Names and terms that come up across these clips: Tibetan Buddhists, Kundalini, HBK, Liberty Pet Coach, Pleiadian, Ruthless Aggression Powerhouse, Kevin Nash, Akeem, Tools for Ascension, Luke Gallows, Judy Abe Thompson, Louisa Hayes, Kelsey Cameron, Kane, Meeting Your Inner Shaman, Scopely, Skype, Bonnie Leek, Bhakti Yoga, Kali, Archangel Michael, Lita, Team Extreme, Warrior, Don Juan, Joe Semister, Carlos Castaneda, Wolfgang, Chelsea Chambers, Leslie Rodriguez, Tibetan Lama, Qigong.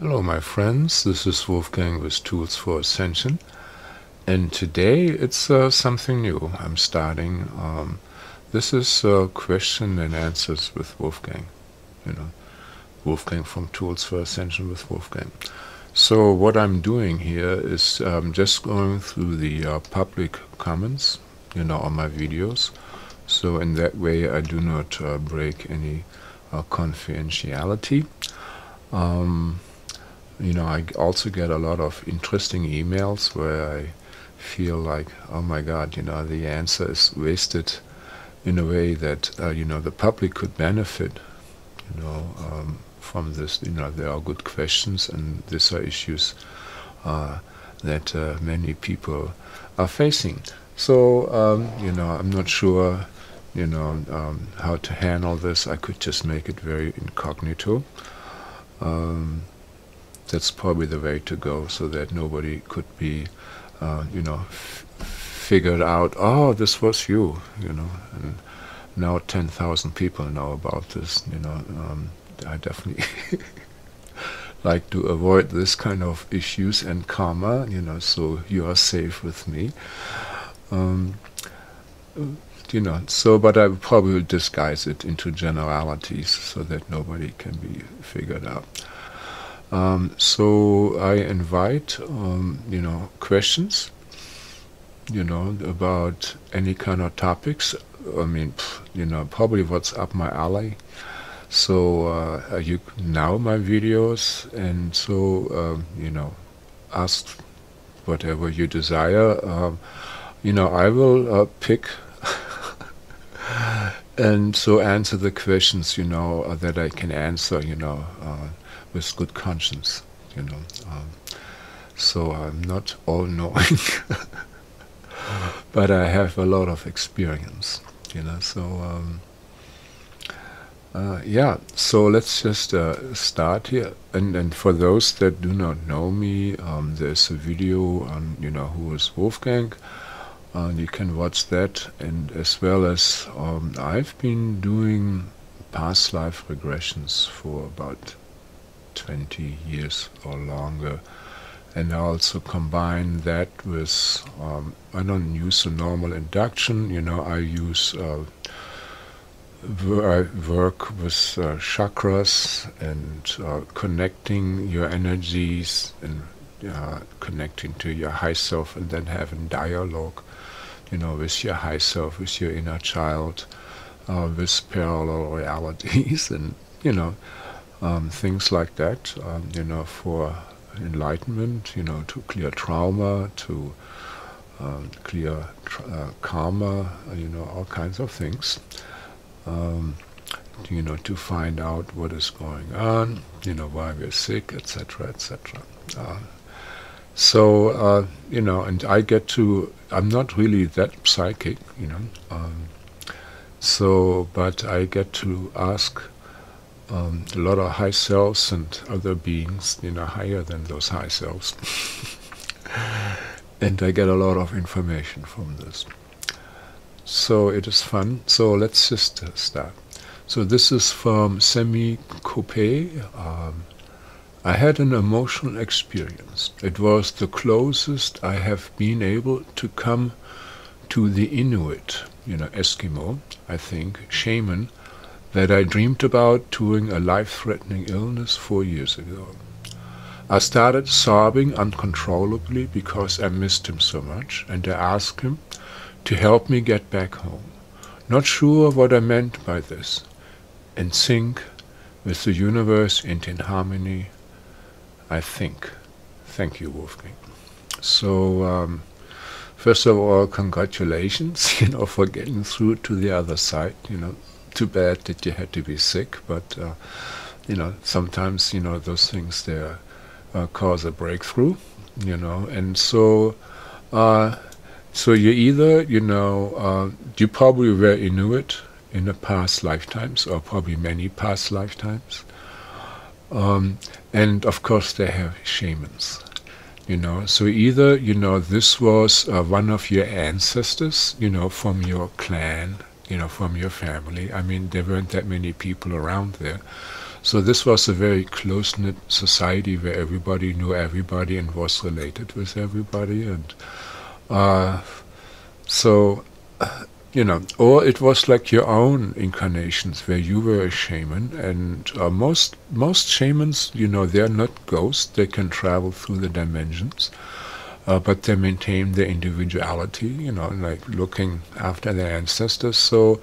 Hello my friends, this is Wolfgang with Tools for Ascension, and today it's something new I'm starting. This is question and answers with Wolfgang, you know, Wolfgang from Tools for Ascension with Wolfgang. So what I'm doing here is just going through the public comments, you know, on my videos, so in that way I do not break any confidentiality. You know, I also get a lot of interesting emails where I feel like, oh my God, you know, the answer is wasted in a way that, you know, the public could benefit, you know, from this. You know, there are good questions, and these are issues that many people are facing. So, you know, I'm not sure, you know, how to handle this. I could just make it very incognito. That's probably the way to go, so that nobody could be, you know, figured out, oh, this was you, you know, and now 10,000 people know about this, you know. I definitely like to avoid this kind of issues and karma, you know, so you are safe with me. You know, so, but I would probably disguise it into generalities so that nobody can be figured out. So I invite, you know, questions, you know, about any kind of topics. I mean, you know, probably what's up my alley. So you know my videos, and so, you know, ask whatever you desire. You know, I will pick and so answer the questions, you know, that I can answer, you know, with good conscience, you know. So I'm not all-knowing, but I have a lot of experience, you know. So, yeah, so let's just start here. And for those that do not know me, there's a video on, you know, who is Wolfgang. You can watch that, and as well as I've been doing past life regressions for about 20 years or longer, and I also combine that with I don't use a normal induction, you know. I use I work with chakras and connecting your energies and connecting to your high self, and then having dialogue, you know, with your high self, with your inner child, with parallel realities, and, you know, things like that, you know, for enlightenment, you know, to clear trauma, to clear karma, you know, all kinds of things, you know, to find out what is going on, you know, why we're sick, etc., etc. So, you know, and I get to, I'm not really that psychic, you know, so, but I get to ask a lot of high selves and other beings, you know, higher than those high selves. And I get a lot of information from this. So it is fun. So let's just start. So this is from Semi Cope. I had an emotional experience. It was the closest I have been able to come to the Inuit, you know, Eskimo, I think, shaman, that I dreamed about during a life-threatening illness 4 years ago. I started sobbing uncontrollably because I missed him so much, and I asked him to help me get back home. Not sure what I meant by this. In sync with the universe and in harmony, I think. Thank you, Wolfgang. So, first of all, congratulations, you know, for getting through to the other side, you know. Too bad that you had to be sick, but, you know, sometimes, you know, those things, they cause a breakthrough, you know, and so, so you either, you know, you probably were Inuit in the past lifetimes, or probably many past lifetimes. And of course they have shamans, you know, so either, you know, this was one of your ancestors, you know, from your clan, you know, from your family. I mean, there weren't that many people around there, So this was a very close-knit society where everybody knew everybody and was related with everybody. And so, you know, or it was like your own incarnations where you were a shaman. And most shamans, you know, they're not ghosts. They can travel through the dimensions. But they maintain their individuality, you know, like looking after their ancestors. So,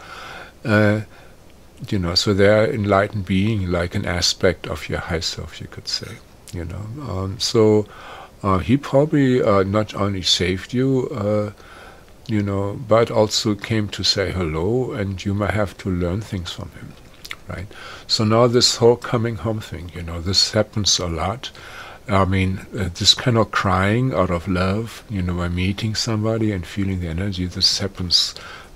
you know, so they're enlightened being, like an aspect of your high self, you could say, you know. He probably not only saved you, you know, but also came to say hello, and you might have to learn things from him, right? So now this whole coming home thing, you know, this happens a lot. I mean, this kind of crying out of love, you know, by meeting somebody and feeling the energy, this happens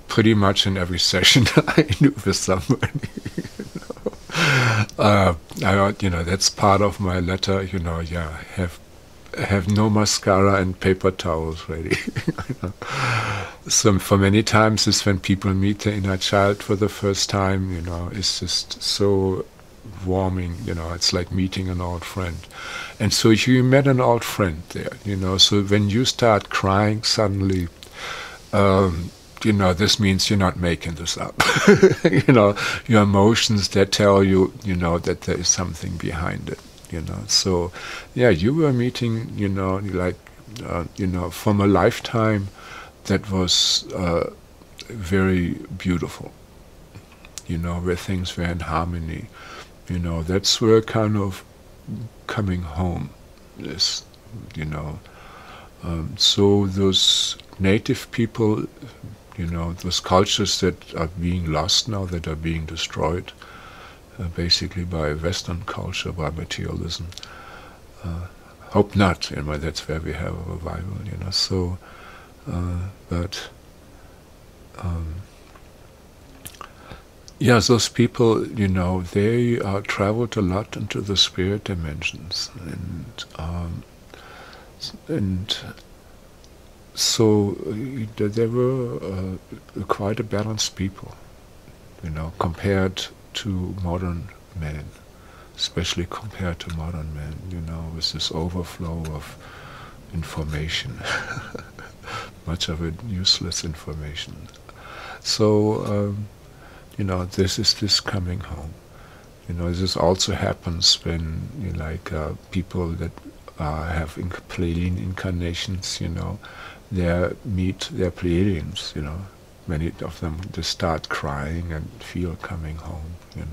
pretty much in every session I do with somebody. You know? You know, that's part of my letter, you know, yeah, have no mascara and paper towels ready. You know? So for many times is when people meet their inner child for the first time, you know, it's just so warming, you know, it's like meeting an old friend. And so you met an old friend there, you know, so when you start crying suddenly, you know, this means you're not making this up. You know, your emotions that tell you, you know, that there is something behind it, you know. So, yeah, you were meeting, you know, like, you know, from a lifetime that was very beautiful, you know, where things were in harmony. You know, that's where kind of coming home is, you know. So those native people, you know, those cultures that are being lost now, that are being destroyed, basically by Western culture, by materialism. Hope not, you know, that's where we have a revival, you know. So, yeah, those people, you know, they traveled a lot into the spirit dimensions, and so they were quite a balanced people, you know, compared to modern men, especially compared to modern men, you know, with this overflow of information, much of it useless information. So. You know, this is this coming home. You know, this also happens when, you know, like people that have Pleiadian incarnations, you know, they meet their Pleiadians, you know. Many of them just start crying and feel coming home, you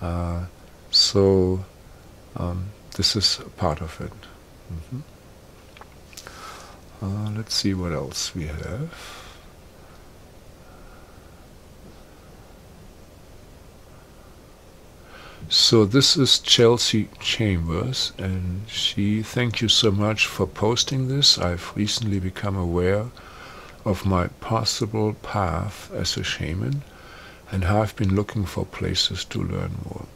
know. So, this is part of it. Mm-hmm. Let's see what else we have. So this is Chelsea Chambers, and she, thank you so much for posting this. I've recently become aware of my possible path as a shaman, and have been looking for places to learn more.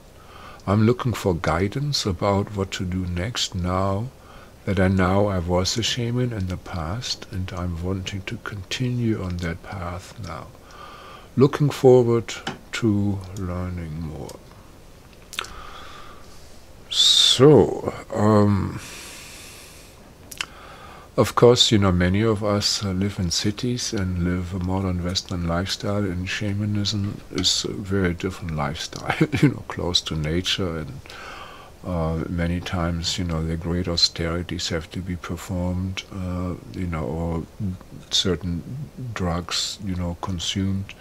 I'm looking for guidance about what to do next now that I was a shaman in the past, and I'm wanting to continue on that path now. Looking forward to learning more. So, of course, you know, many of us live in cities and live a modern Western lifestyle, and shamanism is a very different lifestyle, you know, close to nature, and many times, you know, the great austerities have to be performed, you know, or certain drugs, you know, consumed.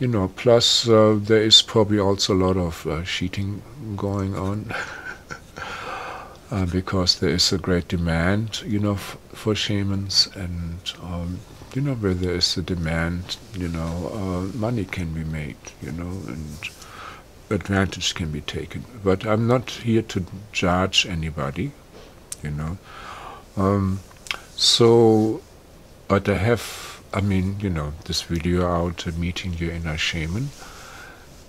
You know, plus there is probably also a lot of cheating going on because there is a great demand, you know, for shamans, and, you know, where there is a demand, you know, money can be made, you know, and advantage can be taken. But I'm not here to judge anybody, you know. So, but I have, I mean, you know, this video out, meeting your inner shaman.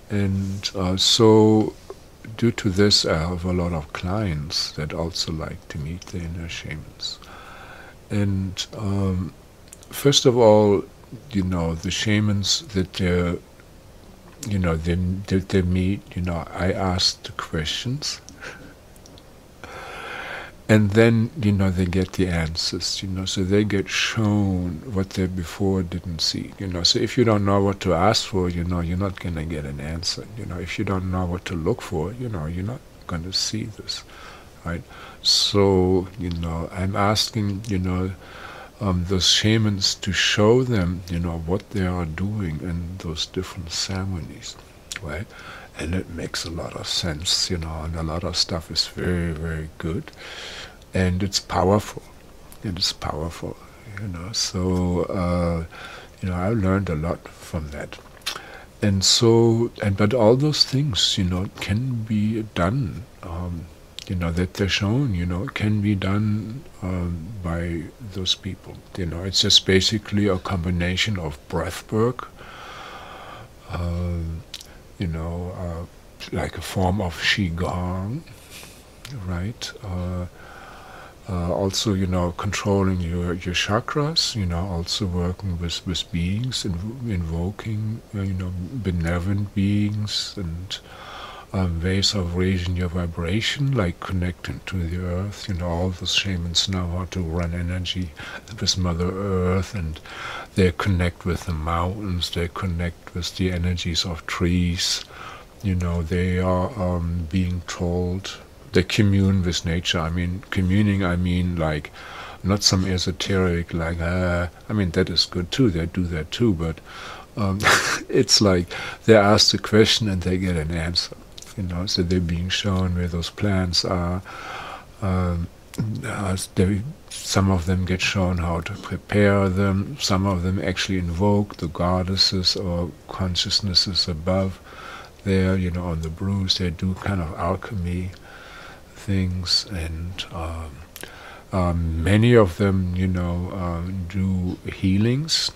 And so, due to this, I have a lot of clients that also like to meet the inner shamans. And first of all, you know, the shamans that they're you know, they meet, you know, I ask the questions. And then, you know, they get the answers, you know, so they get shown what they before didn't see, you know. So if you don't know what to ask for, you know, you're not going to get an answer, you know. If you don't know what to look for, you know, you're not going to see this, right? So, you know, I'm asking, you know, those shamans to show them, you know, what they are doing in those different ceremonies, right? And it makes a lot of sense, you know, and a lot of stuff is very, very good. And it's powerful. It is powerful, you know. So, you know, I learned a lot from that. And so, and but all those things, you know, can be done, you know, that they're shown, you know, can be done by those people. You know, it's just basically a combination of breath work, you know, like a form of Qigong, right? Also, you know, controlling your chakras, you know, also working with beings, invoking, you know, benevolent beings, and ways of raising your vibration, like connecting to the earth. You know, all the shamans know how to run energy with Mother Earth, and they connect with the mountains, they connect with the energies of trees. You know, they are being told, they commune with nature. I mean, communing, I mean, like, not some esoteric, like, I mean, that is good too, they do that too, but it's like they ask the question and they get an answer. You know, so they're being shown where those plants are. Some of them get shown how to prepare them. Some of them actually invoke the goddesses or consciousnesses above there, you know, on the brews. They do kind of alchemy things, and many of them, you know, do healings.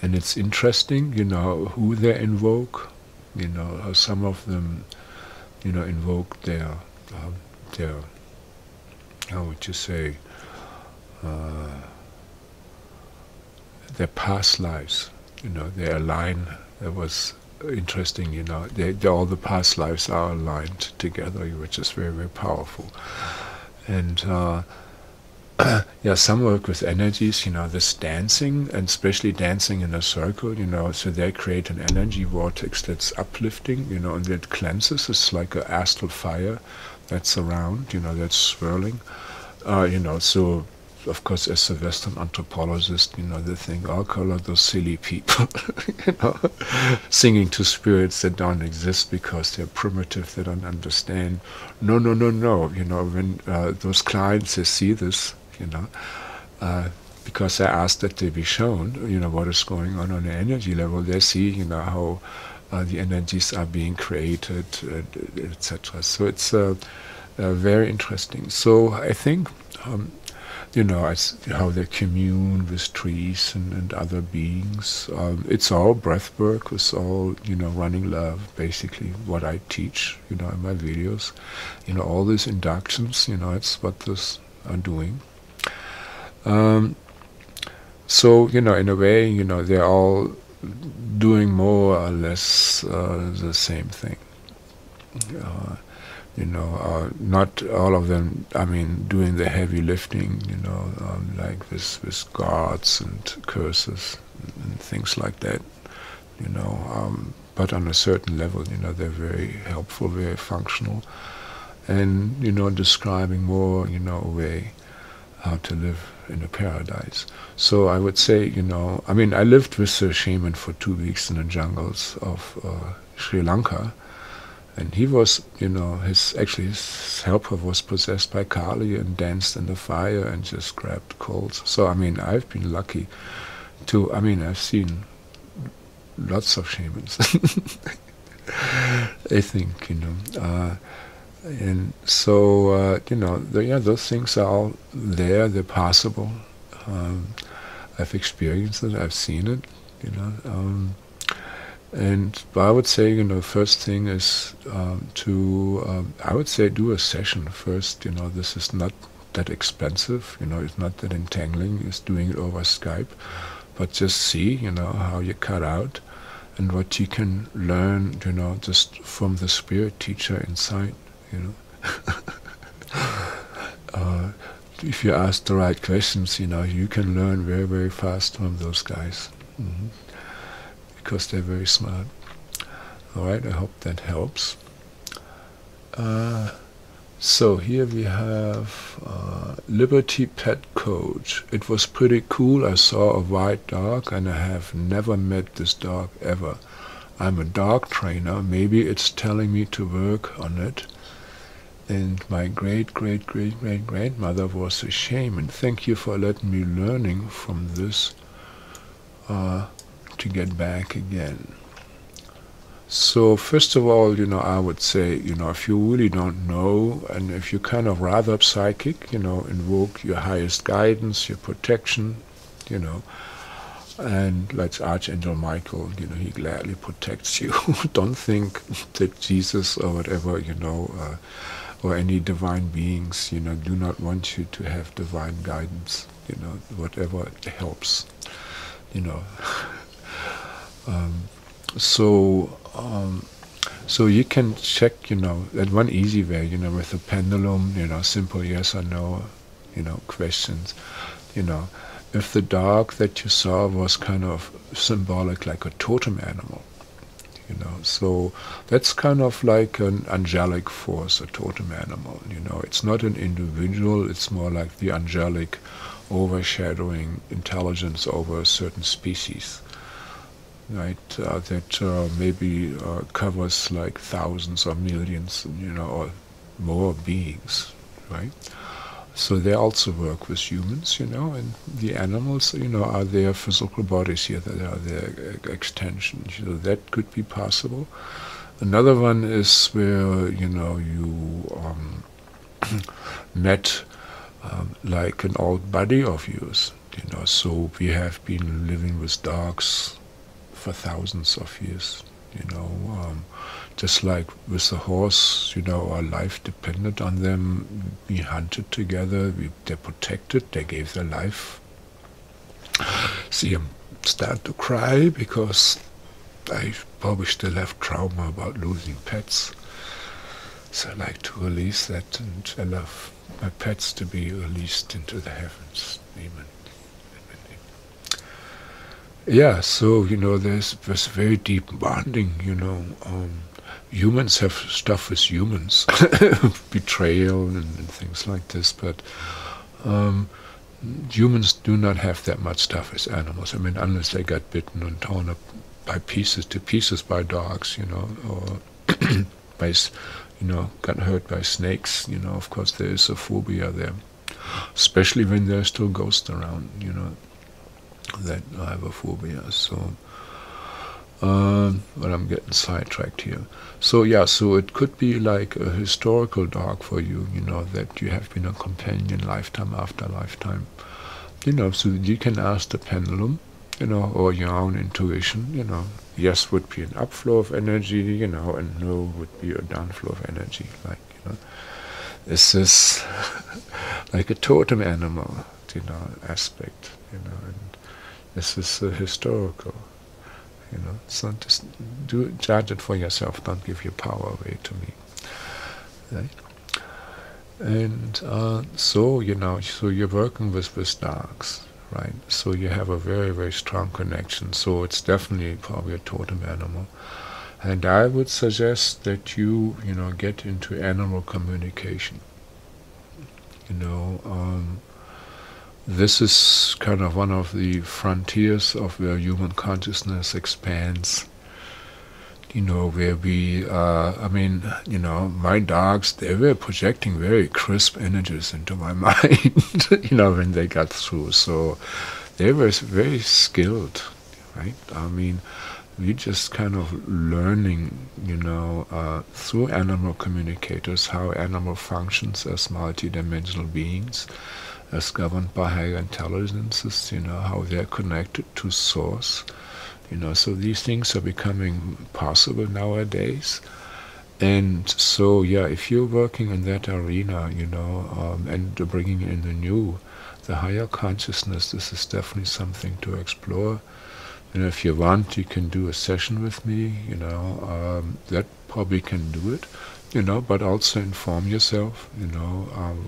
And it's interesting, you know, who they invoke. You know, how some of them, you know, invoke their, how would you say, their past lives. You know, they align. That was interesting. You know, all the past lives are aligned together, which is very, very powerful. And yeah, some work with energies. You know, this dancing, and especially dancing in a circle. You know, so they create an energy vortex that's uplifting. You know, and that cleanses. It's like an astral fire that's around. You know, that's swirling. You know, so of course, as a Western anthropologist, you know, they think, oh, color those silly people, you know, singing to spirits that don't exist because they're primitive, they don't understand. No, no, no, no. You know, when those clients, they see this, you know, because I asked that they be shown, you know, what is going on the energy level. They see, you know, how the energies are being created, etc. So it's very interesting. So I think, you know, how they commune with trees and other beings. It's all breath work. It's all, you know, running love, basically, what I teach, you know, in my videos. You know, all these inductions, you know, it's what this are doing. So, you know, in a way, you know, they're all doing more or less the same thing. You know, not all of them, I mean, doing the heavy lifting, you know, like with gods and curses and things like that, you know, but on a certain level, you know, they're very helpful, very functional, and, you know, describing more, you know, a way how to live in a paradise. So I would say, you know, I mean, I lived with a shaman for 2 weeks in the jungles of Sri Lanka. And he was, you know, his helper was possessed by Kali and danced in the fire and just grabbed coals. So, I mean, I've been lucky to, I mean, I've seen lots of shamans, I think, you know. And so, you know, yeah, those things are all there, they're possible. I've experienced it, I've seen it, you know. And I would say, you know, first thing is I would say do a session first. You know, this is not that expensive. You know, it's not that entangling. It's doing it over Skype. But just see, you know, how you cut out and what you can learn, you know, just from the spirit teacher inside, you know. If you ask the right questions, you know, you can learn very, very fast from those guys. Mm-hmm. Because they're very smart. Alright, I hope that helps. So here we have Liberty Pet Coach. It was pretty cool. I saw a white dog and I have never met this dog ever. I'm a dog trainer. Maybe it's telling me to work on it. And my great-great-great-great-grandmother was a shaman. Thank you for letting me learning from this to get back again. So first of all, you know, I would say, you know, if you really don't know, and if you're kind of rather psychic, you know, invoke your highest guidance, your protection, you know, and like Archangel Michael, you know, he gladly protects you. Don't think that Jesus or whatever, you know, or any divine beings, you know, do not want you to have divine guidance, you know, whatever helps, you know. So you can check, you know, that one easy way, you know, with a pendulum, you know, simple yes or no, you know, questions, you know. If the dog that you saw was kind of symbolic, like a totem animal, you know, so that's kind of like an angelic force, a totem animal, you know. It's not an individual, it's more like the angelic overshadowing intelligence over a certain species, right, that maybe covers like thousands or millions, you know, or more beings, right? So they also work with humans, you know, and the animals, you know, are their physical bodies here, that are their extensions. You know, that could be possible. Another one is where, you know, you met like an old buddy of yours, you know, so we have been living with dogs for thousands of years, you know, just like with the horse, you know, our life depended on them. We hunted together, they protected, they gave their life. See him start to cry because I probably still have trauma about losing pets. So I like to release that and allow my pets to be released into the heavens. Amen. Yeah, so, you know, there's very deep bonding, you know. Humans have stuff with humans, betrayal and things like this, but humans do not have that much stuff with animals. I mean, unless they got bitten and torn up by pieces by dogs, you know, or by, you know, got hurt by snakes, you know. Of course, there is a phobia there, especially when there's still ghosts around, you know. That I have a phobia, so but I'm getting sidetracked here. So yeah, so it could be like a historical dog for you, you know, that you have been a companion lifetime after lifetime, you know. So you can ask the pendulum, you know, or your own intuition, you know. Yes would be an upflow of energy, you know, and no would be a downflow of energy, like, you know, this is like a totem animal, you know, aspect, you know. And this is historical, you know. So just judge it for yourself. Don't give your power away to me. Right? And so, you know, so you're working with dogs, right? So you have a very, very strong connection. So it's definitely probably a totem animal. And I would suggest that you, you know, get into animal communication. You know, this is kind of one of the frontiers of where human consciousness expands, you know, where we, I mean, you know, my dogs, they were projecting very crisp energies into my mind, you know, when they got through. So they were very skilled, right? I mean, we just kind of learning, you know, through animal communicators, how animal functions as multidimensional beings, as governed by higher intelligences, you know, how they're connected to source, you know. So these things are becoming possible nowadays. And so, yeah, if you're working in that arena, you know, and bringing in the new, the higher consciousness, this is definitely something to explore if you want, you can do a session with me, that probably can do it, but also inform yourself,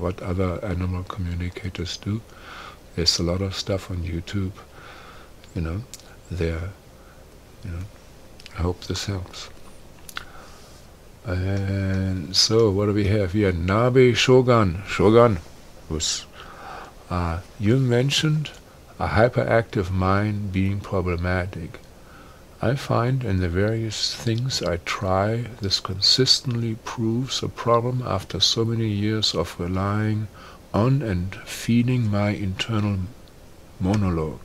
what other animal communicators do. There's a lot of stuff on YouTube, there, I hope this helps. And so, what do we have here? Nabe Shogun. Shogun, you mentioned a hyperactive mind being problematic. I find in the various things I try, this consistently proves a problem after so many years of relying on and feeding my internal monologue.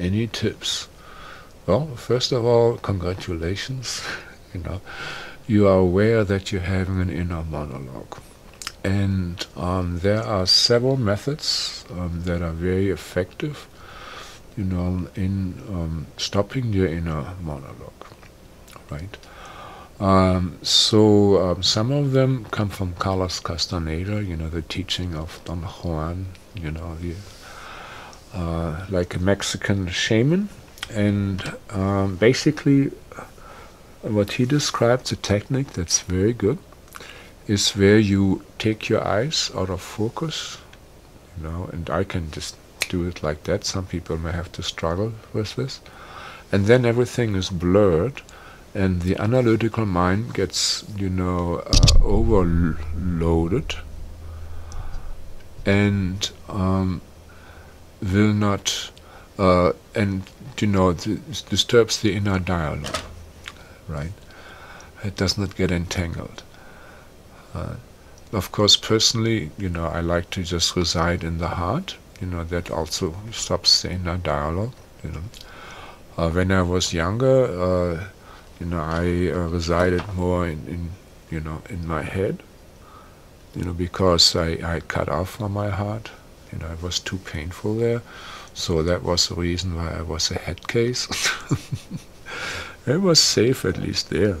Any tips? Well, first of all, congratulations. You are aware that you're having an inner monologue. And there are several methods that are very effective, in stopping your inner monologue, right? Some of them come from Carlos Castaneda, the teaching of Don Juan, like a Mexican shaman. And basically, what he describes, a technique that's very good, is where you take your eyes out of focus, and I can just do it like that. Some people may have to struggle with this. And then everything is blurred, and the analytical mind gets, overloaded, and will not, disturbs the inner dialogue. Right? It does not get entangled. Of course, personally, I like to just reside in the heart. That also stops the inner dialogue. When I was younger, I resided more in my head. Because I cut off from my heart. It was too painful there, so that was the reason why I was a head case. It was safe, at least there.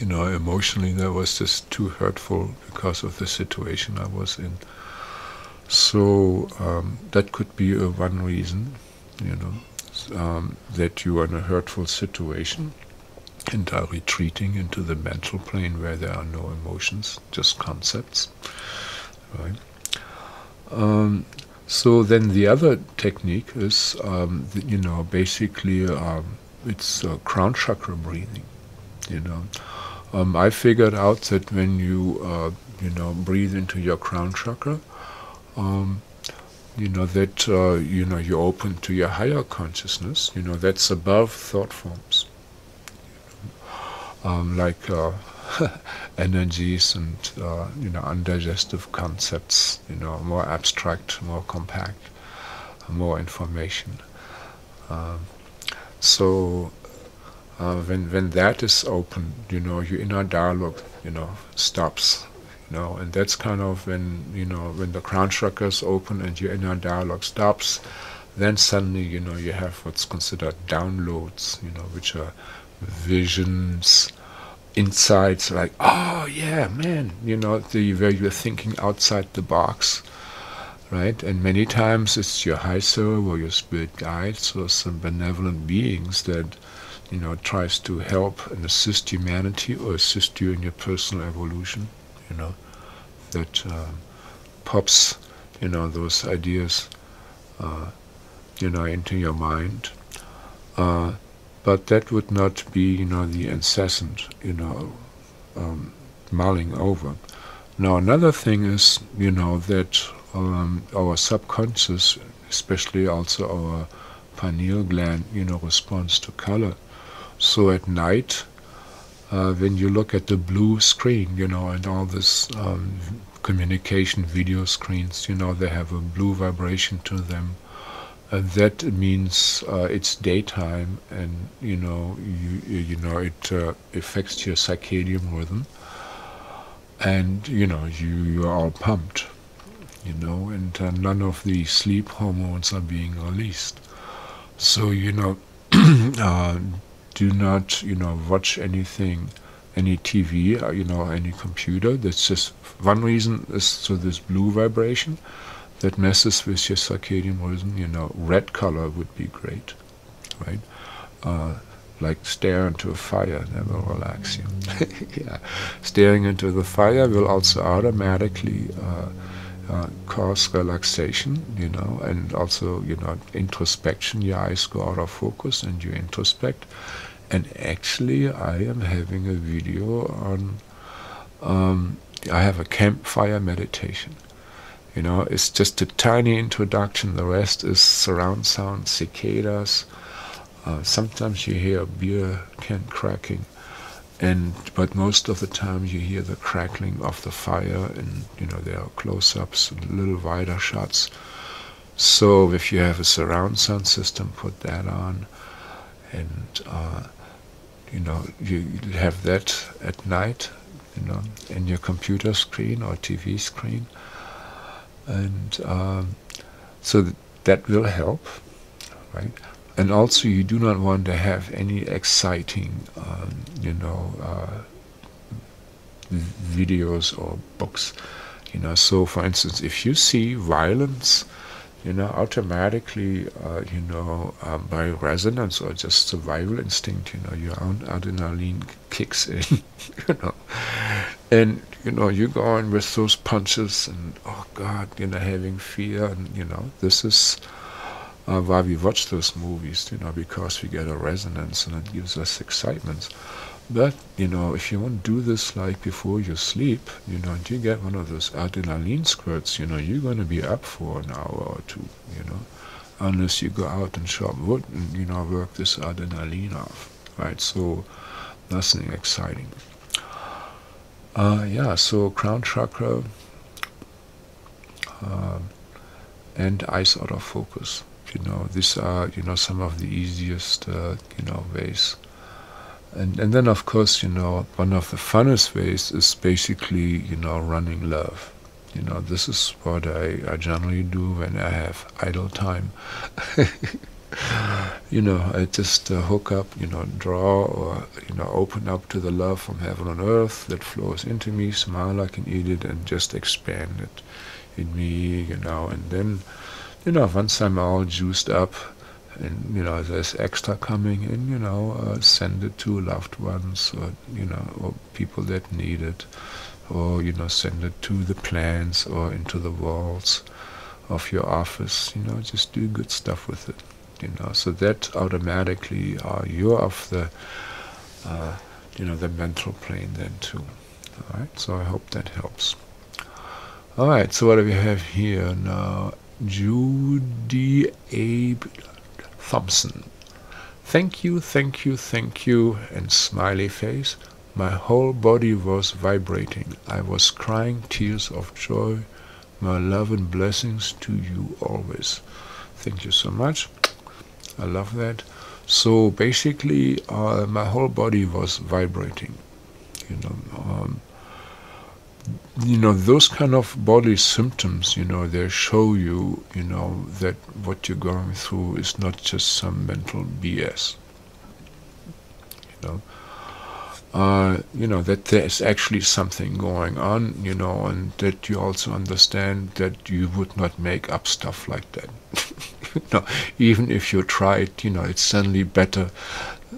Emotionally that was just too hurtful because of the situation I was in. So that could be one reason, that you are in a hurtful situation and are retreating into the mental plane where there are no emotions, just concepts. Right? So then the other technique is, basically it's crown chakra breathing. I figured out that when you breathe into your crown chakra, that you're open to your higher consciousness. That's above thought forms, like energies and undigestive concepts. More abstract, more compact, more information. When that is open, your inner dialogue, stops, and that's kind of when, when the crown chakra is open and your inner dialogue stops, then suddenly, you have what's considered downloads, which are visions, insights, like, oh yeah, man, where you're thinking outside the box, right? And many times it's your high soul or your spirit guides or some benevolent beings that tries to help and assist humanity or assist you in your personal evolution, that pops, those ideas, into your mind. But that would not be, the incessant, mulling over. Now, another thing is, that our subconscious, especially also our pineal gland, responds to color. So at night, when you look at the blue screen, and all this communication video screens, they have a blue vibration to them. And that means it's daytime, and it affects your circadian rhythm. And you are all pumped, and none of the sleep hormones are being released. So do not watch anything, any TV, any computer. That's just one reason, is so this blue vibration that messes with your circadian rhythm. Red color would be great, right? like stare into a fire, that will relax you. Yeah. Staring into the fire will also automatically cause relaxation, you know, and also, you know, introspection. Your eyes go out of focus and you introspect. And actually, I am having a video on, I have a campfire meditation. You know, it's just a tiny introduction. The rest is surround sound, cicadas. Sometimes you hear a beer can cracking, but most of the time you hear the crackling of the fire, and you know there are close-ups and little wider shots. So if you have a surround sound system, put that on, and you know, you have that at night, you know, in your computer screen or TV screen, and so that will help, right? And also, you do not want to have any exciting, you know, videos or books, you know. So, for instance, if you see violence, you know, automatically, you know, by resonance or just survival instinct, you know, your own adrenaline kicks in, you know. And, you know, you go on with those punches and, oh, God, you know, having fear and, you know, this is... why we watch those movies, you know, because we get a resonance and it gives us excitement. But, you know, if you want to do this like before you sleep, you know, and you get one of those adrenaline squirts, you know, you're going to be up for an hour or two, you know, unless you go out and chop wood and, you know, work this adrenaline off, right? So, nothing exciting. Yeah, so crown chakra and eyes out of focus. You know, these are, you know, some of the easiest, you know, ways. And then, of course, you know, one of the funnest ways is basically, you know, running love. You know, this is what I generally do when I have idle time. You know, I just hook up, you know, draw or, you know, open up to the love from heaven on earth that flows into me, smile, I can eat it, and just expand it in me, you know, and then... You know, once I'm all juiced up and, you know, there's extra coming in, you know, send it to loved ones or, you know, or people that need it, or, you know, send it to the plants or into the walls of your office, you know, just do good stuff with it, you know, so that automatically you're off the, you know, the mental plane then too, all right, so I hope that helps. All right, so what do we have here now? Judy Abe Thompson. Thank you, thank you, thank you, and smiley face. My whole body was vibrating. I was crying tears of joy. My love and blessings to you always. Thank you so much. I love that. So basically, my whole body was vibrating. You know, you know, those kind of body symptoms, you know, they show you, you know, that what you're going through is not just some mental BS. You know, that there's actually something going on, you know, and that you also understand that you would not make up stuff like that. You know, even if you tried, you know, it's suddenly better,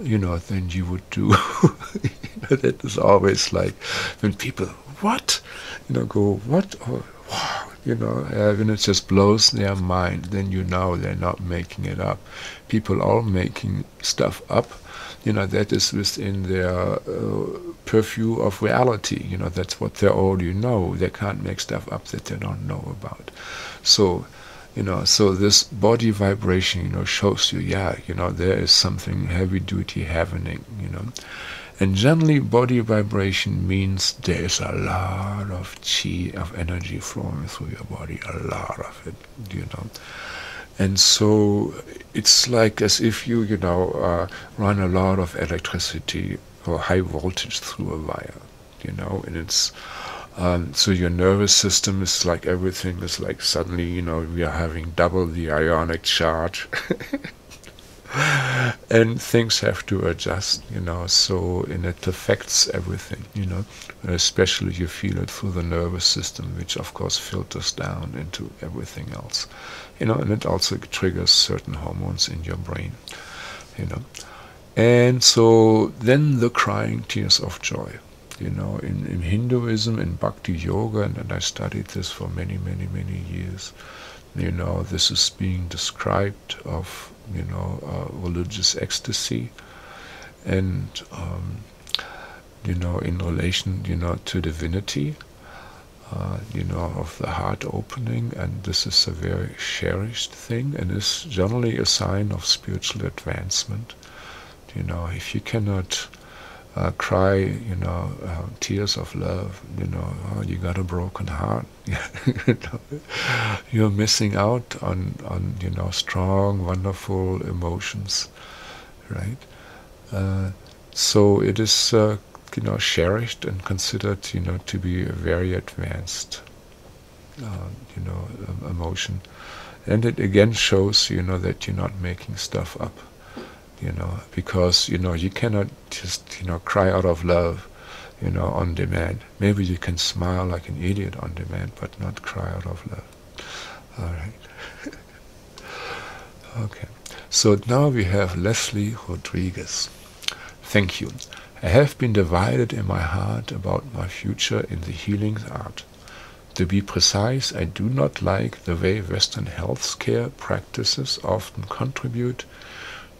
you know, than you would do. You know, that is always like when people... What? You know, go, what? Oh, wow. You know, when it just blows their mind, then you know they're not making it up. People are making stuff up, you know, that is within their purview of reality. You know, that's what they already know. They can't make stuff up that they don't know about. So, you know, so this body vibration, you know, shows you, yeah, you know, there is something heavy-duty happening, you know. And generally, body vibration means there is a lot of chi, of energy flowing through your body, a lot of it, you know. And so it's like as if you, you know, run a lot of electricity or high voltage through a wire, you know. And it's so your nervous system is like everything is like suddenly, you know, we are having double the ionic charge. And things have to adjust, you know, so, and it affects everything, you know, especially you feel it through the nervous system, which of course filters down into everything else, you know, and it also triggers certain hormones in your brain, you know, And so then the crying tears of joy, you know, in Hinduism, in Bhakti Yoga, and I studied this for many, many, many years, you know, this is being described of, you know, religious ecstasy. And, you know, in relation, you know, to divinity, you know, of the heart opening, and this is a very cherished thing, and is generally a sign of spiritual advancement. You know, if you cannot cry, you know, tears of love, you know, oh, you got a broken heart. You're missing out on, you know, strong, wonderful emotions, right? So it is, you know, cherished and considered, you know, to be a very advanced, you know, emotion. And it again shows, you know, that you're not making stuff up. You know, because, you know, you cannot just, you know, cry out of love, you know, on demand. Maybe you can smile like an idiot on demand, but not cry out of love. All right. Okay. So now we have Leslie Rodriguez. Thank you. I have been divided in my heart about my future in the healing art. To be precise, I do not like the way Western healthcare practices often contribute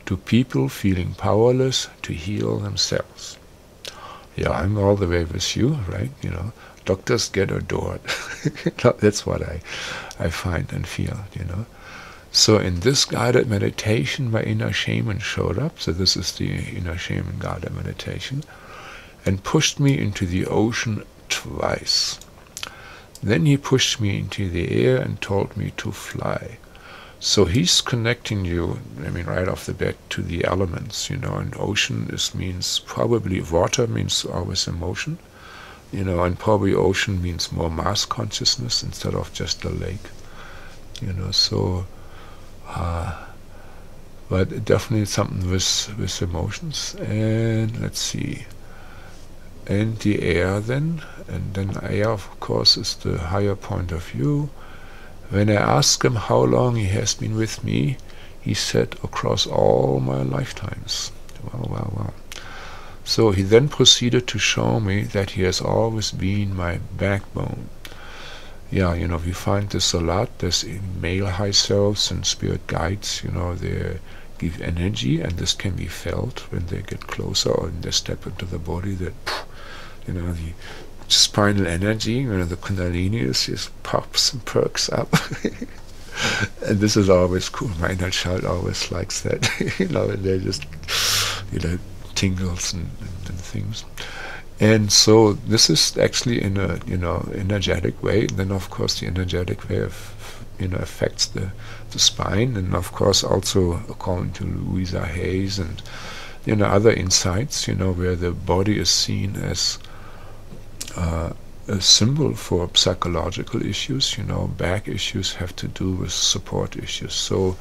to people feeling powerless to heal themselves. Yeah, I'm all the way with you, right? You know, doctors get adored. That's what I find and feel, you know. So in this guided meditation, my inner shaman showed up. So this is the inner shaman guided meditation, and pushed me into the ocean twice. Then he pushed me into the air and told me to fly. So he's connecting you, I mean, right off the bat, to the elements, you know, and ocean is means probably water means always emotion, you know, and probably ocean means more mass consciousness instead of just a lake, you know, so, but definitely something with emotions. And let's see, and the air then, and then air, of course, is the higher point of view. When I asked him how long he has been with me, he said, across all my lifetimes. Wow, wow, wow. So he then proceeded to show me that he has always been my backbone. Yeah, you know, we find this a lot. There's male high selves and spirit guides, you know, they give energy, and this can be felt when they get closer or when they step into the body, that, you know, the spinal energy, you know, the kundalini is just pops and perks up. And this is always cool. My inner child always likes that. You know, and they just, you know, tingles and things. And so this is actually in a, you know, energetic way. And then of course the energetic way of, you know, affects the spine, and of course also according to Louisa Hayes and, you know, other insights, you know, where the body is seen as a symbol for psychological issues, you know, back issues have to do with support issues. So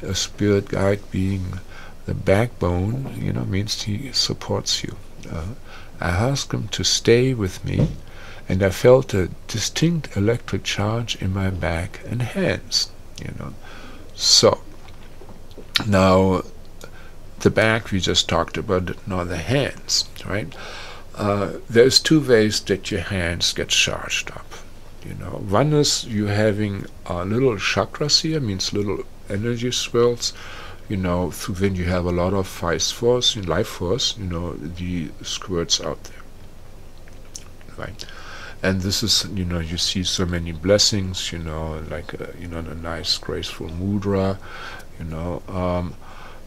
a spirit guide being the backbone, you know, means he supports you. I asked him to stay with me, and I felt a distinct electric charge in my back and hands, you know. So now the back we just talked about, now the hands, right? There's two ways that your hands get charged up, you know. One is you having little chakras here, means little energy swirls, you know, when you have a lot of life force, you know, the squirts out there, right? And this is, you know, you see so many blessings, you know, like, you know, a nice graceful mudra, you know,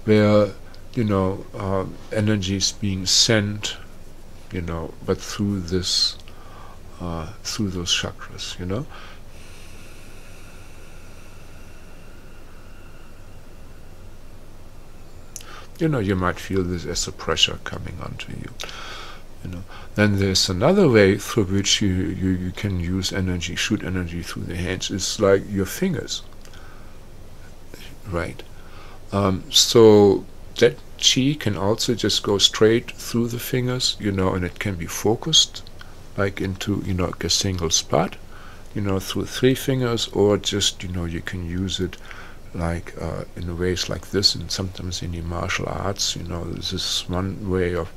where, you know, energy is being sent, you know, but through this, through those chakras, you know. You know, you might feel this as a pressure coming onto you, you know. Then there's another way through which you can use energy, shoot energy through the hands. It's like your fingers, right? So that chi can also just go straight through the fingers, you know, and it can be focused, like into, you know, like a single spot, you know, through three fingers, or just, you know, you can use it like in ways like this, and sometimes in the martial arts, you know, this is one way of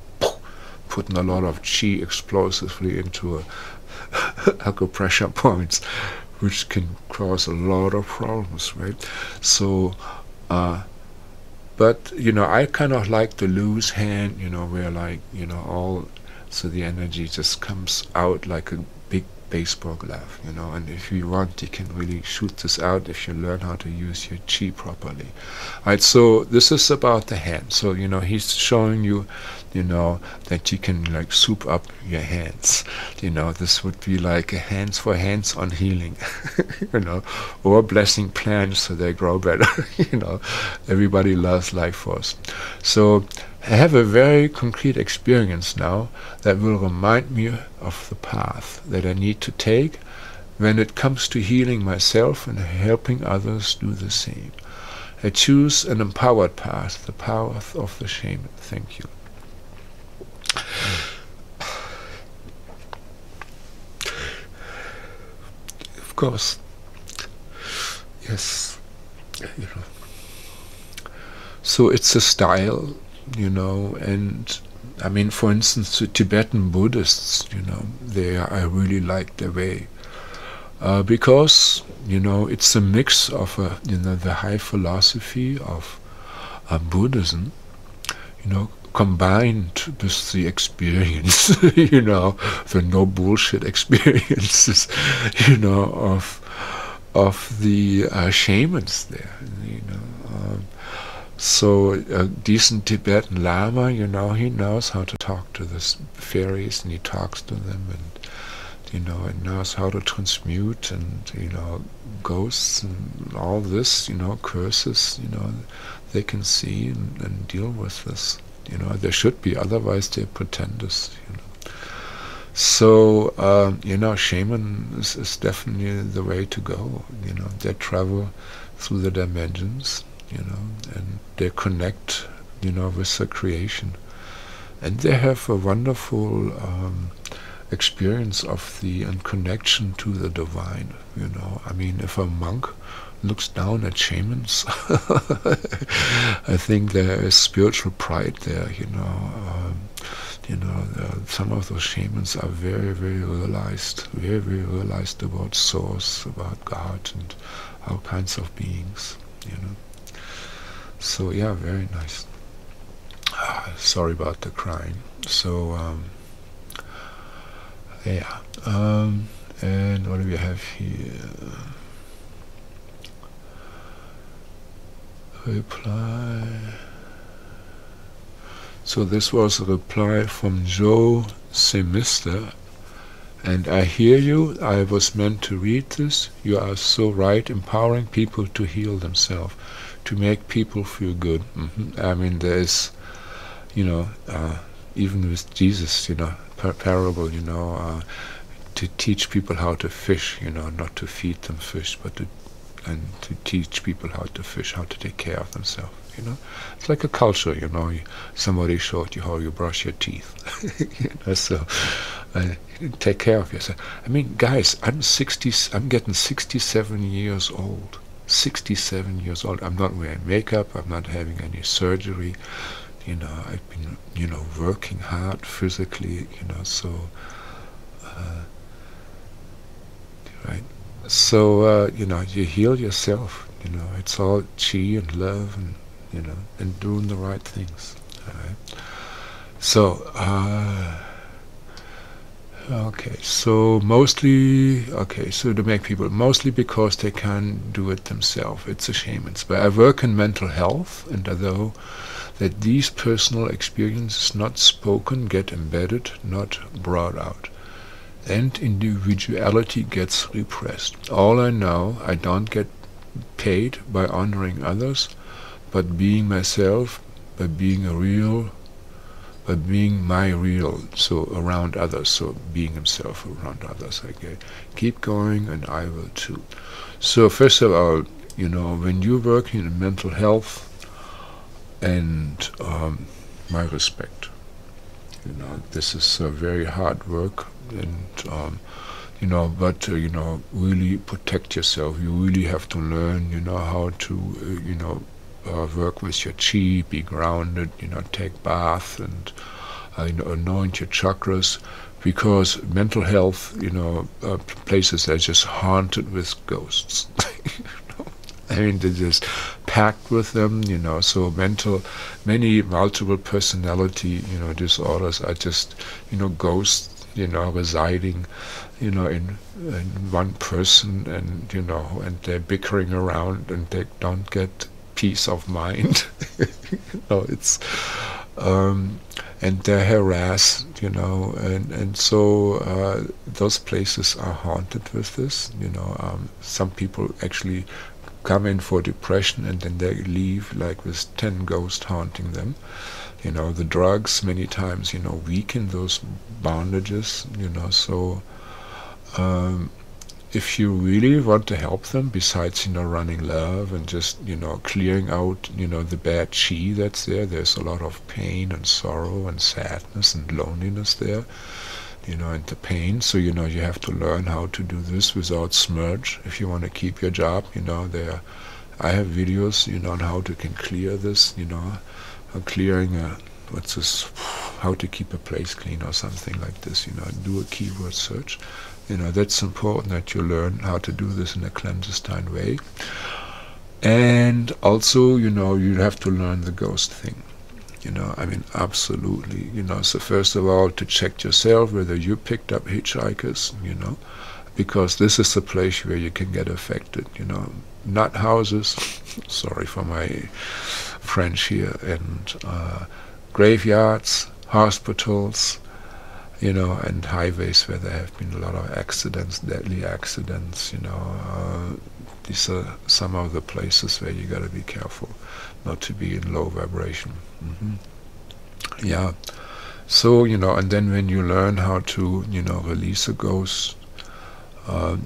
putting a lot of qi explosively into acupressure points, which can cause a lot of problems, right? So, but you know, I kind of like the loose hand, you know, where like, you know, all, so the energy just comes out like a big baseball glove, you know, and if you want, you can really shoot this out if you learn how to use your chi properly. Alright, so this is about the hand. So, you know, he's showing you, you know, that you can like soup up your hands. You know, this would be like a hands for hands on healing, you know, or blessing plants so they grow better, you know. Everybody loves life force. So I have a very concrete experience now that will remind me of the path that I need to take when it comes to healing myself and helping others do the same. I choose an empowered path, the path of the shaman. Thank you. Of course. Yes. You know. So it's a style, you know, and I mean, for instance, the Tibetan Buddhists, you know, I really like their way, because, you know, it's a mix of, you know, the high philosophy of Buddhism, you know, combined with the experience, you know, the no bullshit experiences, you know, of the shamans there, you know. So a decent Tibetan Lama, you know, he knows how to talk to the fairies, and he talks to them, and, you know, and knows how to transmute, and, you know, ghosts and all this, you know, curses, you know, they can see and deal with this, you know. They should be, otherwise they're pretenders, you know. So, you know, shaman is definitely the way to go, you know. They travel through the dimensions, you know, and they connect, you know, with the creation, and they have a wonderful experience of the and connection to the divine, you know. I mean, if a monk looks down at shamans, I think there is spiritual pride there, you know. You know, some of those shamans are very, very realized about source, about God, and all kinds of beings, you know. So yeah, very nice. Sorry about the crying. So yeah, and what do we have here? Reply. So this was a reply from Joe Semister. And I hear you. I was meant to read this. You are so right. Empowering people to heal themselves, to make people feel good. I mean, there is, you know, even with Jesus, you know, parable, you know, to teach people how to fish, you know, not to feed them fish, but to teach people how to fish, how to take care of themselves, you know. It's like a culture, you know. Somebody showed you how you brush your teeth, you know, so take care of yourself. I mean, guys, I'm getting 67 years old. 67 years old. I'm not wearing makeup, I'm not having any surgery, you know. I've been, you know, working hard physically, you know, so right. So you know, you heal yourself, you know. It's all qi and love, and, you know, and doing the right things. All right. So okay, so mostly, okay, so to make people, mostly because they can't do it themselves, it's a shaman's. But I work in mental health, and although that these personal experiences not spoken get embedded, not brought out, and individuality gets repressed. All I know, I don't get paid by honoring others, but being myself, by being a real, but being my real, so around others, so being himself around others. Okay, keep going, and I will too. So first of all, you know, when you're working in mental health, and my respect, you know, this is very hard work, and you know, but, you know, really protect yourself. You really have to learn, you know, how to, you know, work with your chi, be grounded, you know, take bath and, you know, anoint your chakras, because mental health, you know, places that are just haunted with ghosts. You know? I mean, they're just packed with them, you know, so multiple personality, you know, disorders are just, you know, ghosts, you know, residing, you know, in one person, and, you know, and they're bickering around and they don't get peace of mind. You know, it's, and they're harassed, you know, and so those places are haunted with this, you know. Some people actually come in for depression and then they leave like with 10 ghosts haunting them. You know, the drugs many times, you know, weaken those bondages, you know, so if you really want to help them, besides, you know, running love and just, you know, clearing out, you know, the bad chi that's there, there's a lot of pain and sorrow and sadness and loneliness there, you know, and the pain, so, you know, you have to learn how to do this without smudge if you want to keep your job, you know. There, I have videos, you know, on how to can clear this, you know, clearing a, what's this, how to keep a place clean or something like this, you know, do a keyword search. You know, that's important that you learn how to do this in a clandestine way. And also, you know, you have to learn the ghost thing. You know, I mean, absolutely, you know, so first of all, to check yourself whether you picked up hitchhikers, you know, because this is the place where you can get affected, you know, not houses, sorry for my French here, and graveyards, hospitals, you know, and highways where there have been a lot of accidents, deadly accidents, you know. These are some of the places where you got to be careful not to be in low vibration. Mm-hmm. Yeah, so, you know, and then when you learn how to, you know, release a ghost,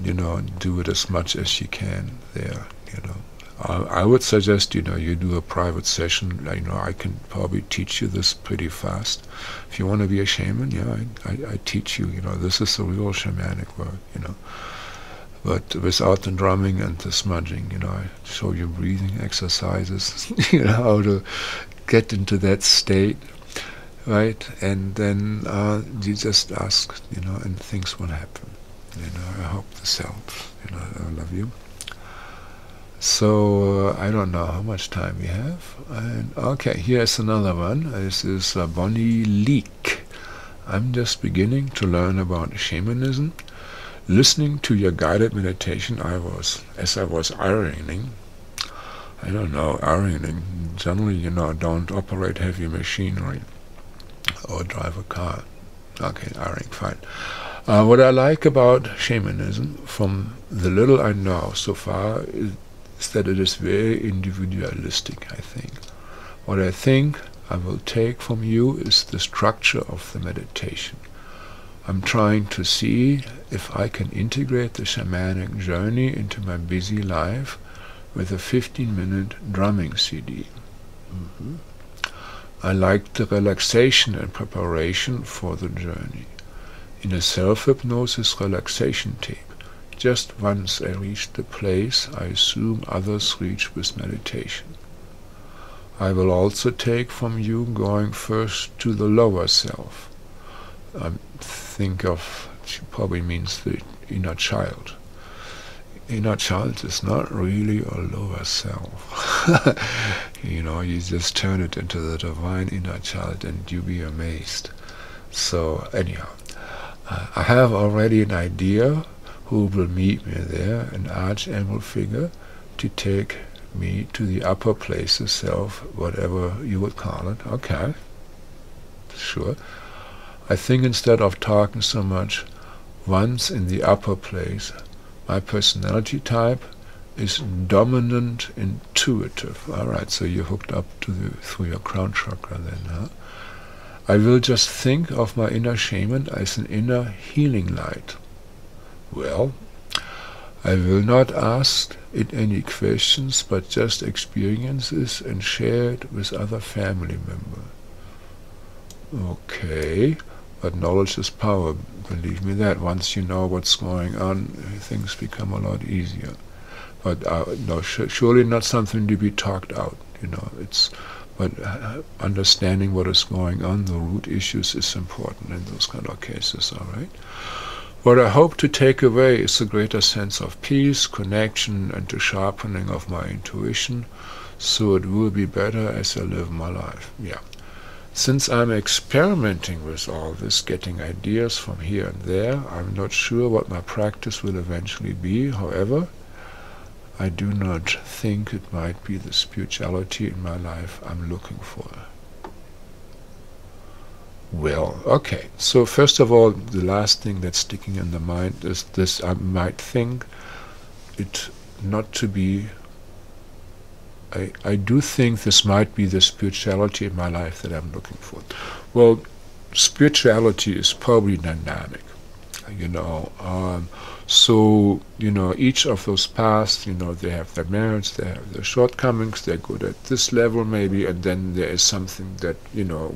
you know, do it as much as you can there, you know. I would suggest, you know, you do a private session. You know, I can probably teach you this pretty fast. If you want to be a shaman, yeah, I teach you, you know, this is the real shamanic work, you know. But without the drumming and the smudging, you know, I show you breathing exercises, you know, how to get into that state, right? And then you just ask, you know, and things will happen. You know, I hope this helps. You know, I love you. So, I don't know how much time we have. And okay, here's another one. This is Bonnie Leek. I'm just beginning to learn about shamanism. Listening to your guided meditation, as I was ironing, I don't know, ironing, generally, you know, don't operate heavy machinery or drive a car. Okay, ironing, fine. What I like about shamanism, from the little I know so far, is that it is very individualistic, I think. What I think I will take from you is the structure of the meditation. I'm trying to see if I can integrate the shamanic journey into my busy life with a 15-minute drumming CD. Mm-hmm. I like the relaxation and preparation for the journey. In a self-hypnosis relaxation tape, just once I reach the place I assume others reach with meditation. I will also take from you going first to the lower self. I think of, she probably means the inner child. Inner child is not really a lower self. You know, you just turn it into the divine inner child and you be amazed. So anyhow, I have already an idea who will meet me there, an archangel figure, to take me to the upper place of self, whatever you would call it. Okay, sure. I think instead of talking so much, once in the upper place, my personality type is dominant intuitive. All right, so you're hooked up to the, through your crown chakra then, huh? I will just think of my inner shaman as an inner healing light. Well, I will not ask it any questions, but just experiences and share it with other family members. Okay, But knowledge is power, believe me that. Once you know what's going on, things become a lot easier. But no, surely not something to be talked out, you know. But understanding what is going on, the root issues, is important in those kind of cases, all right? What I hope to take away is a greater sense of peace, connection, and the sharpening of my intuition, so it will be better as I live my life. Yeah. Since I'm experimenting with all this, getting ideas from here and there, I'm not sure what my practice will eventually be. However, I do not think it might be the spirituality in my life I'm looking for. Well, okay. So first of all, the last thing that's sticking in the mind is this: I might think it not to be. I do think this might be the spirituality in my life that I'm looking for. Well, spirituality is probably dynamic, you know. So, you know, each of those paths, you know, they have their merits, they have their shortcomings, they're good at this level maybe, and then there is something that, you know,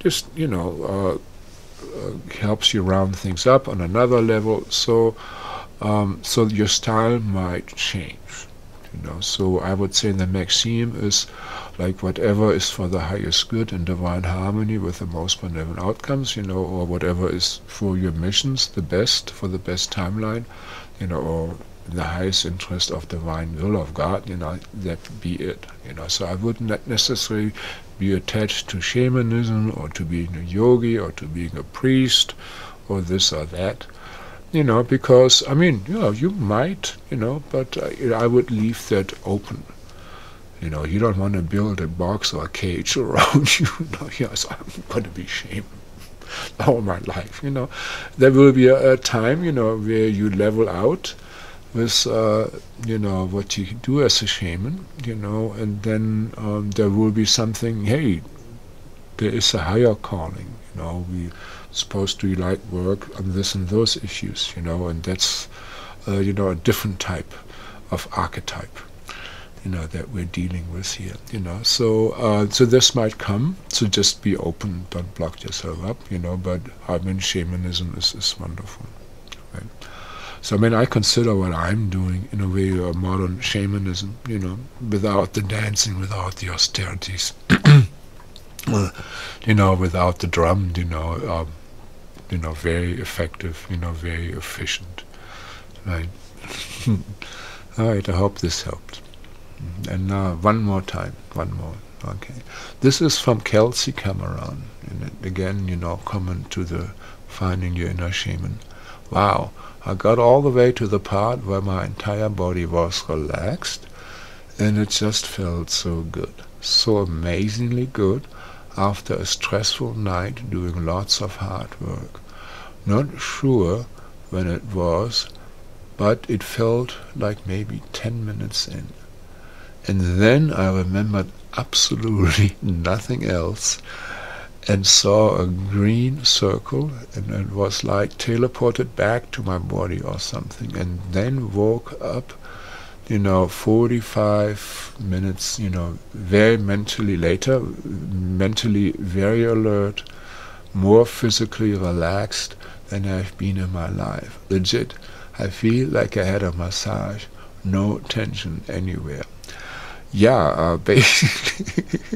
just, you know, helps you round things up on another level. So, so your style might change, you know. So I would say the maxim is, like, whatever is for the highest good and divine harmony with the most benevolent outcomes, you know, or whatever is for your missions the best, for the best timeline, you know, or the highest interest of divine will of God, you know, that be it, you know. So I would not necessarily be attached to shamanism or to being a yogi or to being a priest or this or that, you know, because, I mean, you know, you might, you know, but I would leave that open. You know, you don't want to build a box or a cage around you. No, yes, I'm going to be shamed all my life, you know. There will be a time, you know, where you level out with, you know, what you do as a shaman, you know, and then there will be something, hey, there is a higher calling, you know, we're supposed to light work on this and those issues, you know, and that's, you know, a different type of archetype, you know, that we're dealing with here, you know. So so this might come, so just be open, don't block yourself up, you know. But I mean, shamanism is wonderful, right? So I mean, I consider what I'm doing in a way a modern shamanism, you know, without the dancing, without the austerities, you know, without the drum, you know, very effective, you know, very efficient, right? All right, I hope this helped. And now one more. Okay, this is from Kelsey Cameron, and again, you know, comment to the finding your inner shaman. Wow, I got all the way to the part where my entire body was relaxed, and it just felt so good, so amazingly good, after a stressful night doing lots of hard work. Not sure when it was, but it felt like maybe 10 minutes in. And then I remembered absolutely nothing else and saw a green circle, and it was like teleported back to my body or something, and then woke up, you know, 45 minutes, you know, very mentally later, mentally very alert, more physically relaxed than I've been in my life. Legit, I feel like I had a massage, no tension anywhere. Yeah, basically.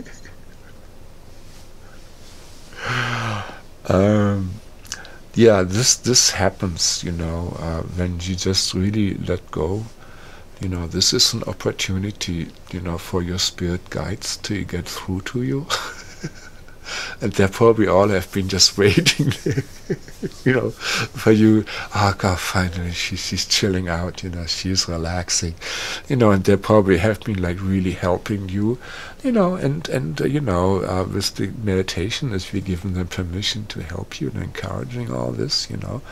Yeah, this happens, you know, when you just really let go. You know, this is an opportunity, you know, for your spirit guides to get through to you. And they probably all have been just waiting, you know, for you. Oh God, finally she's chilling out, you know, she's relaxing, you know, and they probably have been like really helping you, you know, and you know, with the meditation, as we give them permission to help you and encouraging all this, you know,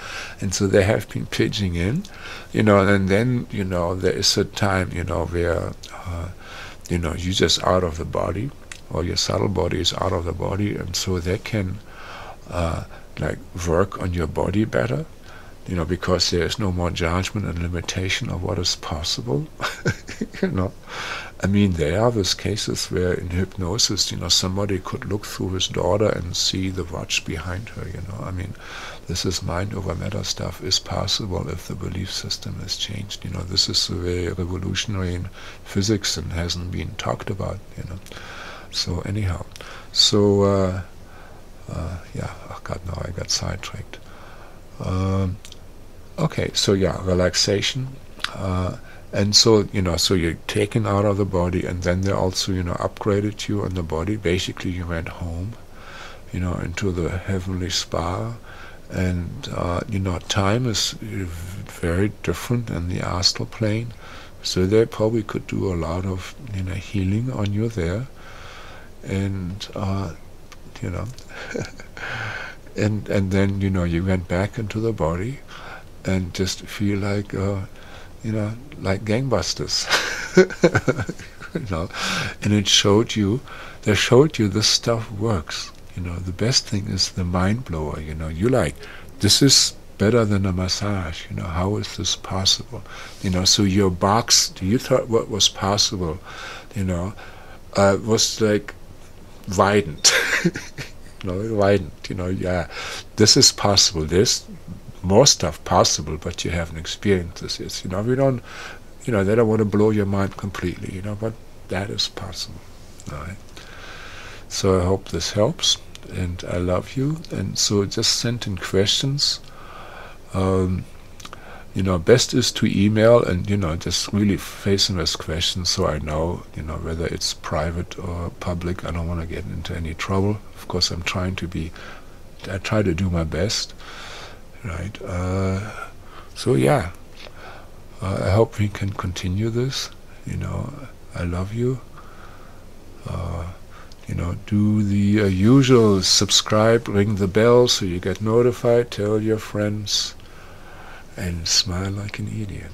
and so they have been pitching in, you know, and then, you know, there is a time, you know, where, you know, you're just out of the body, or your subtle body is out of the body, and so they can like work on your body better, you know, because there is no more judgment and limitation of what is possible, you know, I mean, there are these cases where in hypnosis, somebody could look through his daughter and see the watch behind her, I mean, this is mind over matter stuff is possible if the belief system is changed, this is very revolutionary in physics and hasn't been talked about, So anyhow, so, yeah, oh God, now I got sidetracked. Okay, so yeah, relaxation. And so, so you're taken out of the body, and then they also, upgraded you in the body. Basically, you went home, into the heavenly spa. And, time is very different in the astral plane. So they probably could do a lot of, healing on you there. And, and then, you went back into the body and just feel like, like gangbusters, and it showed you, they showed you this stuff works, the best thing is the mind blower, you like, this is better than a massage, how is this possible, so your box, you thought what was possible, was like widened, widened, yeah, this is possible, this, more stuff possible, but you haven't experienced this yet. We don't, they don't want to blow your mind completely, but that is possible. All right. So I hope this helps, and I love you. And so just send in questions. Best is to email and, just really facing those questions so I know, whether it's private or public. I don't want to get into any trouble. Of course, I'm trying to be, I try to do my best. Right, so yeah, I hope we can continue this, I love you, do the usual, subscribe, ring the bell so you get notified, tell your friends, and smile like an idiot.